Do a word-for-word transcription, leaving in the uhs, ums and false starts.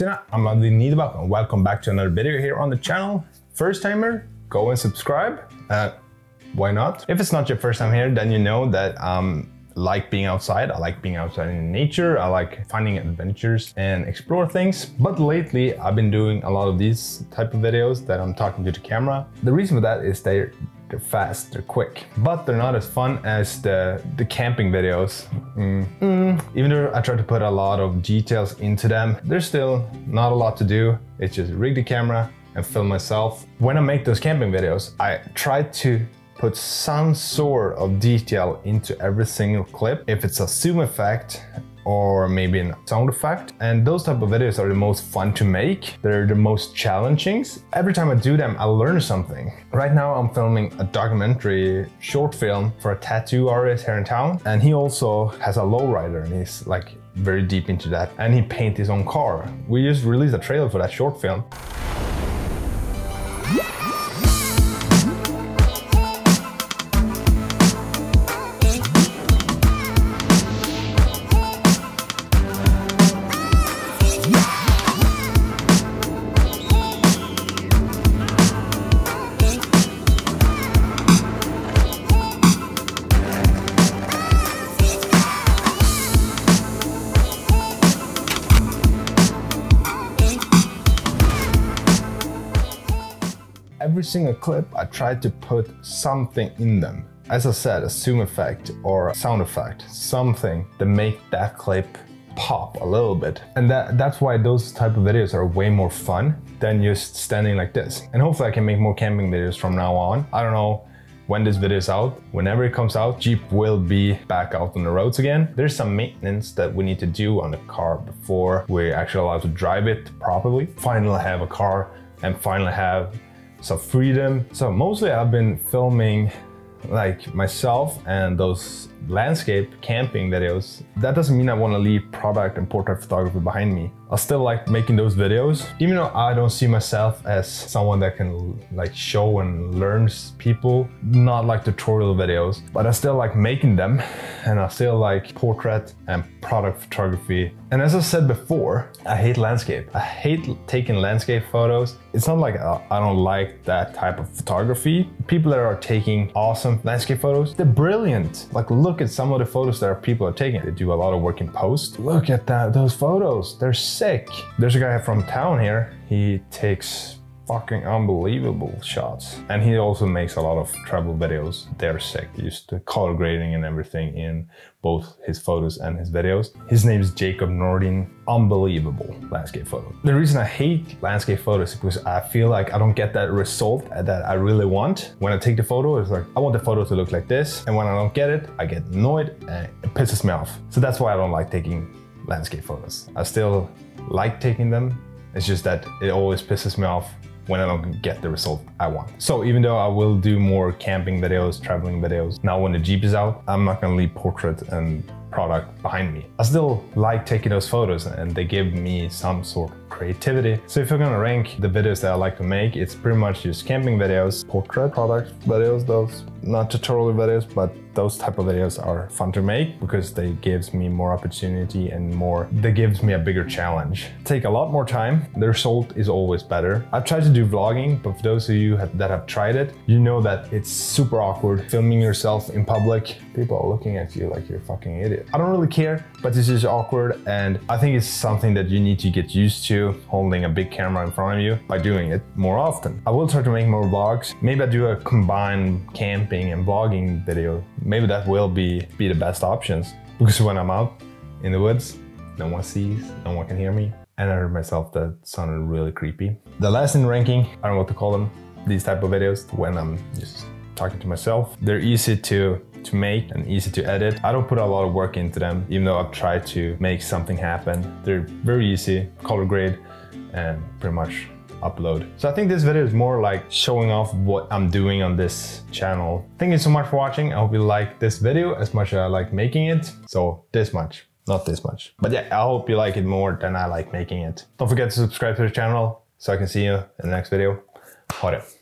Tina, I'm Ludwig Niederbach and welcome back to another video here on the channel. First timer, go and subscribe. Uh, why not? If it's not your first time here, then you know that um, I like being outside. I like being outside in nature. I like finding adventures and explore things. But lately I've been doing a lot of these type of videos that I'm talking to the camera. The reason for that is they're They're fast, they're quick, but they're not as fun as the, the camping videos. Mm. Mm. Even though I try to put a lot of details into them, there's still not a lot to do. It's just rig the camera and film myself. When I make those camping videos, I try to put some sort of detail into every single clip. If it's a zoom effect, or maybe a sound effect. And those type of videos are the most fun to make. They're the most challenging. Every time I do them, I learn something. Right now I'm filming a documentary short film for a tattoo artist here in town. And he also has a lowrider and he's like very deep into that. And he paints his own car. We just released a trailer for that short film. Every single clip, I try to put something in them. As I said, a zoom effect or a sound effect, something to make that clip pop a little bit. And that, that's why those type of videos are way more fun than just standing like this. And hopefully I can make more camping videos from now on. I don't know when this video is out. Whenever it comes out, Jeep will be back out on the roads again. There's some maintenance that we need to do on the car before we're actually allowed to drive it properly. Finally have a car and finally have some freedom. So mostly I've been filming like myself and those landscape camping videos. That doesn't mean I want to leave product and portrait photography behind me. I still like making those videos, even though I don't see myself as someone that can like show and learn people, not like tutorial videos, but I still like making them and I still like portrait and product photography. And as I said before, I hate landscape. I hate taking landscape photos. It's not like I don't like that type of photography. People that are taking awesome landscape photos, they're brilliant. Like look Look at some of the photos that our people are taking. They do a lot of work in post. Look at that, those photos, they're sick. There's a guy from town here. He takes fucking unbelievable shots. And he also makes a lot of travel videos. They're sick. He used the color grading and everything in both his photos and his videos. His name is Jacob Nordin. Unbelievable landscape photo. The reason I hate landscape photos is because I feel like I don't get that result that I really want. When I take the photo, it's like, I want the photo to look like this. And when I don't get it, I get annoyed and it pisses me off. So that's why I don't like taking landscape photos. I still like taking them. It's just that it always pisses me off when I don't get the result I want. So even though I will do more camping videos, traveling videos, now when the Jeep is out, I'm not gonna leave portrait and product behind me. I still like taking those photos and they give me some sort of creativity. So if you're gonna rank the videos that I like to make, it's pretty much just camping videos, portrait product videos, those not tutorial videos, but those type of videos are fun to make because they gives me more opportunity and more, they gives me a bigger challenge. Take a lot more time. The result is always better. I've tried to do vlogging, but for those of you have, that have tried it, you know that it's super awkward filming yourself in public. People are looking at you like you're a fucking idiot. I don't really care, but this is awkward. And I think it's something that you need to get used to, holding a big camera in front of you, by doing it more often. I will try to make more vlogs. Maybe I do a combined camping and vlogging video. Maybe that will be, be the best options. Because when I'm out in the woods, no one sees, no one can hear me. And I heard myself that sounded really creepy. The last in ranking, I don't know what to call them, these type of videos when I'm just talking to myself. They're easy to to make and easy to edit. I don't put a lot of work into them, even though I've tried to make something happen. They're very easy, color grade, and pretty much upload. So I think this video is more like showing off what I'm doing on this channel. Thank you so much for watching. I hope you like this video as much as I like making it. So this much, not this much. But yeah, I hope you like it more than I like making it. Don't forget to subscribe to the channel so I can see you in the next video. Hot it.